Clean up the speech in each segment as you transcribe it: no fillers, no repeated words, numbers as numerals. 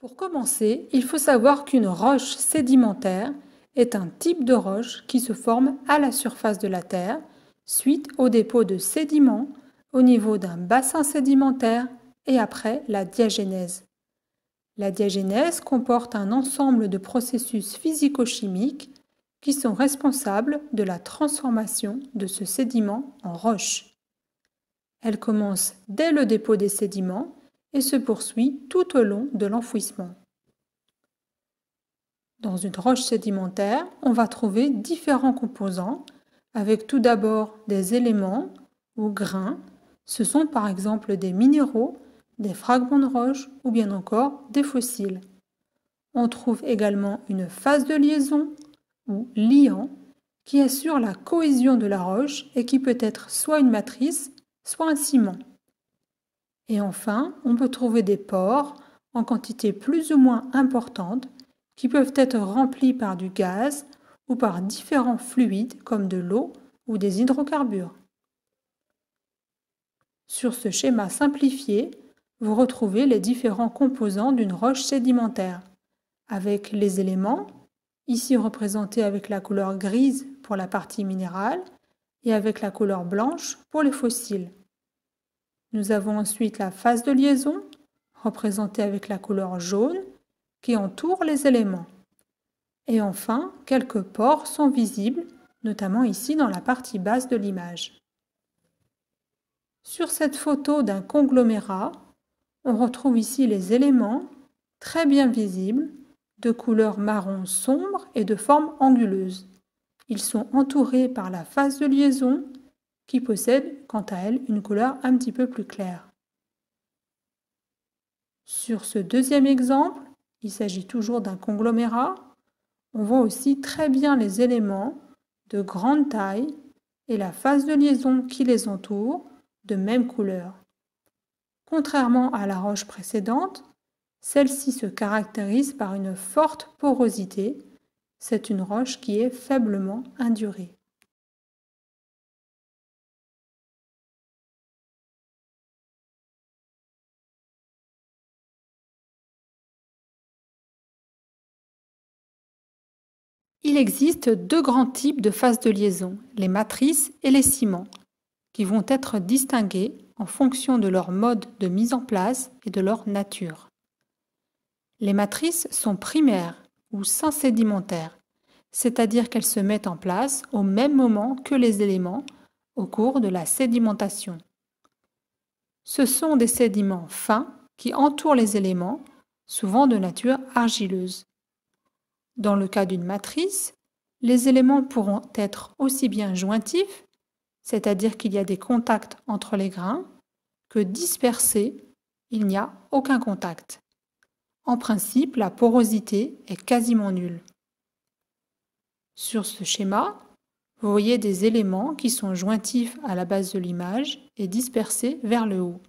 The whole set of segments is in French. Pour commencer, il faut savoir qu'une roche sédimentaire est un type de roche qui se forme à la surface de la Terre suite au dépôt de sédiments au niveau d'un bassin sédimentaire et après la diagénèse. La diagénèse comporte un ensemble de processus physico-chimiques qui sont responsables de la transformation de ce sédiment en roche. Elle commence dès le dépôt des sédiments et se poursuit tout au long de l'enfouissement. Dans une roche sédimentaire, on va trouver différents composants, avec tout d'abord des éléments ou grains. Ce sont par exemple des minéraux, des fragments de roche ou bien encore des fossiles. On trouve également une phase de liaison ou liant qui assure la cohésion de la roche et qui peut être soit une matrice, soit un ciment. Et enfin, on peut trouver des pores en quantité plus ou moins importante qui peuvent être remplis par du gaz ou par différents fluides comme de l'eau ou des hydrocarbures. Sur ce schéma simplifié, vous retrouvez les différents composants d'une roche sédimentaire, avec les éléments, ici représentés avec la couleur grise pour la partie minérale et avec la couleur blanche pour les fossiles. Nous avons ensuite la phase de liaison, représentée avec la couleur jaune, qui entourent les éléments. Et enfin, quelques pores sont visibles, notamment ici dans la partie basse de l'image. Sur cette photo d'un conglomérat, on retrouve ici les éléments, très bien visibles, de couleur marron sombre et de forme anguleuse. Ils sont entourés par la phase de liaison, qui possède quant à elle une couleur un petit peu plus claire. Sur ce deuxième exemple, il s'agit toujours d'un conglomérat. On voit aussi très bien les éléments de grande taille et la phase de liaison qui les entoure de même couleur. Contrairement à la roche précédente, celle-ci se caractérise par une forte porosité. C'est une roche qui est faiblement indurée. Il existe deux grands types de phases de liaison, les matrices et les ciments, qui vont être distingués en fonction de leur mode de mise en place et de leur nature. Les matrices sont primaires ou syn-sédimentaires, c'est-à-dire qu'elles se mettent en place au même moment que les éléments au cours de la sédimentation. Ce sont des sédiments fins qui entourent les éléments, souvent de nature argileuse. Dans le cas d'une matrice, les éléments pourront être aussi bien jointifs, c'est-à-dire qu'il y a des contacts entre les grains, que dispersés, il n'y a aucun contact. En principe, la porosité est quasiment nulle. Sur ce schéma, vous voyez des éléments qui sont jointifs à la base de l'image et dispersés vers le haut.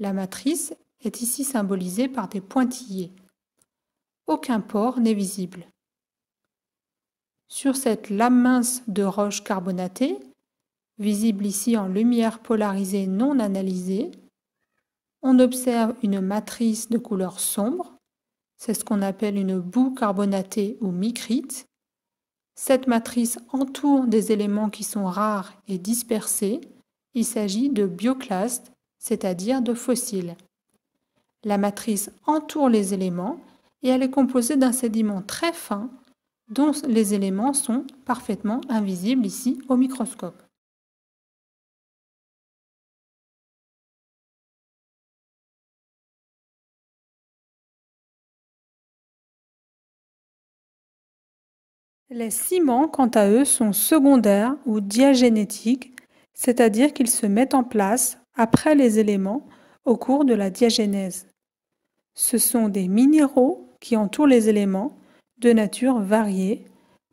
La matrice est ici symbolisée par des pointillés. Aucun pore n'est visible. Sur cette lame mince de roche carbonatée, visible ici en lumière polarisée non analysée, on observe une matrice de couleur sombre, c'est ce qu'on appelle une boue carbonatée ou micrite. Cette matrice entoure des éléments qui sont rares et dispersés, il s'agit de bioclastes, c'est-à-dire de fossiles. La matrice entoure les éléments et elle est composée d'un sédiment très fin dont les éléments sont parfaitement invisibles ici au microscope. Les ciments, quant à eux, sont secondaires ou diagénétiques, c'est-à-dire qu'ils se mettent en place après les éléments au cours de la diagénèse. Ce sont des minéraux qui entourent les éléments de nature variée,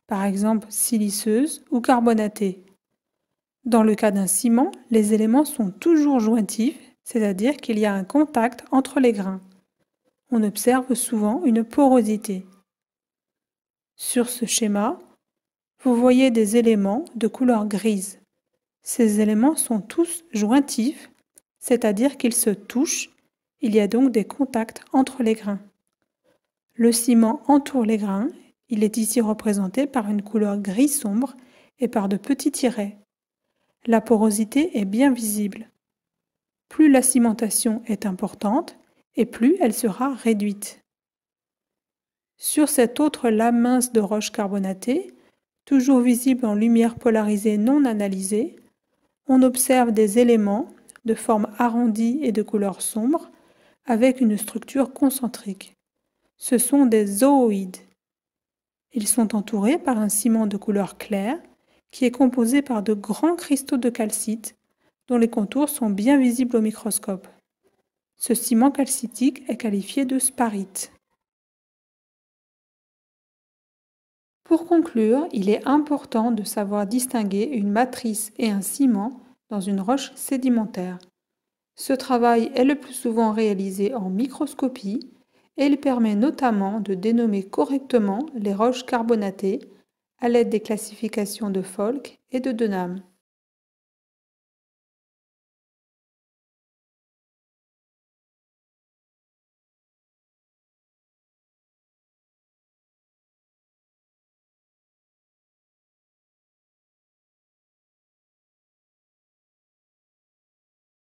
par exemple siliceuse ou carbonatée. Dans le cas d'un ciment, les éléments sont toujours jointifs, c'est-à-dire qu'il y a un contact entre les grains. On observe souvent une porosité. Sur ce schéma, vous voyez des éléments de couleur grise. Ces éléments sont tous jointifs, c'est-à-dire qu'ils se touchent, il y a donc des contacts entre les grains. Le ciment entoure les grains. Il est ici représenté par une couleur gris sombre et par de petits tirets. La porosité est bien visible. Plus la cimentation est importante et plus elle sera réduite. Sur cette autre lame mince de roche carbonatée, toujours visible en lumière polarisée non analysée, on observe des éléments de forme arrondie et de couleur sombre avec une structure concentrique. Ce sont des zooïdes. Ils sont entourés par un ciment de couleur claire qui est composé par de grands cristaux de calcite dont les contours sont bien visibles au microscope. Ce ciment calcitique est qualifié de sparite. Pour conclure, il est important de savoir distinguer une matrice et un ciment dans une roche sédimentaire. Ce travail est le plus souvent réalisé en microscopie et il permet notamment de dénommer correctement les roches carbonatées à l'aide des classifications de Folk et de Dunham.